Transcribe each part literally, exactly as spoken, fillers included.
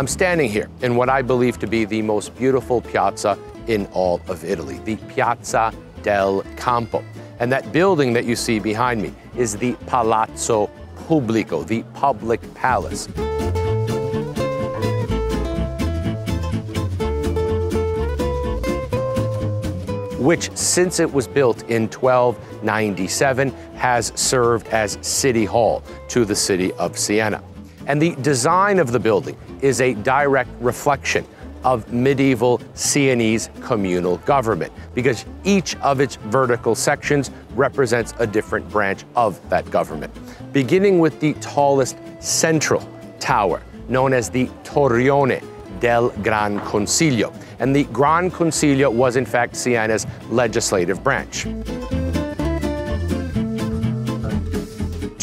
I'm standing here in what I believe to be the most beautiful piazza in all of Italy, the Piazza del Campo. And that building that you see behind me is the Palazzo Pubblico, the public palace. Which, since it was built in twelve ninety-seven, has served as City Hall to the city of Siena. And the design of the building is a direct reflection of medieval Sienese communal government, because each of its vertical sections represents a different branch of that government. Beginning with the tallest central tower, known as the Torrione del Gran Consiglio. And the Gran Consiglio was in fact Siena's legislative branch.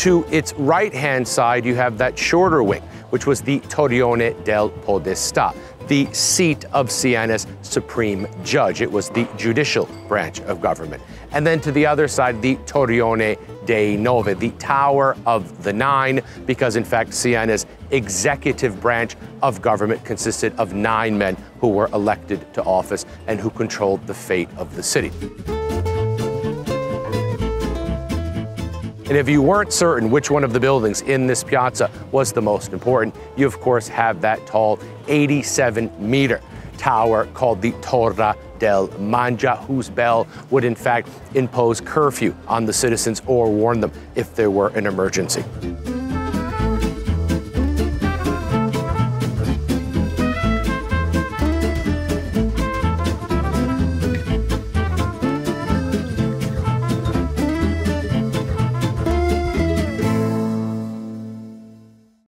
To its right-hand side, you have that shorter wing, which was the Torrione del Podestà, the seat of Siena's supreme judge. It was the judicial branch of government. And then to the other side, the Torrione dei Nove, the Tower of the Nine, because in fact Siena's executive branch of government consisted of nine men who were elected to office and who controlled the fate of the city. And if you weren't certain which one of the buildings in this piazza was the most important, you of course have that tall eighty-seven meter tower called the Torre del Mangia, whose bell would in fact impose curfew on the citizens or warn them if there were an emergency.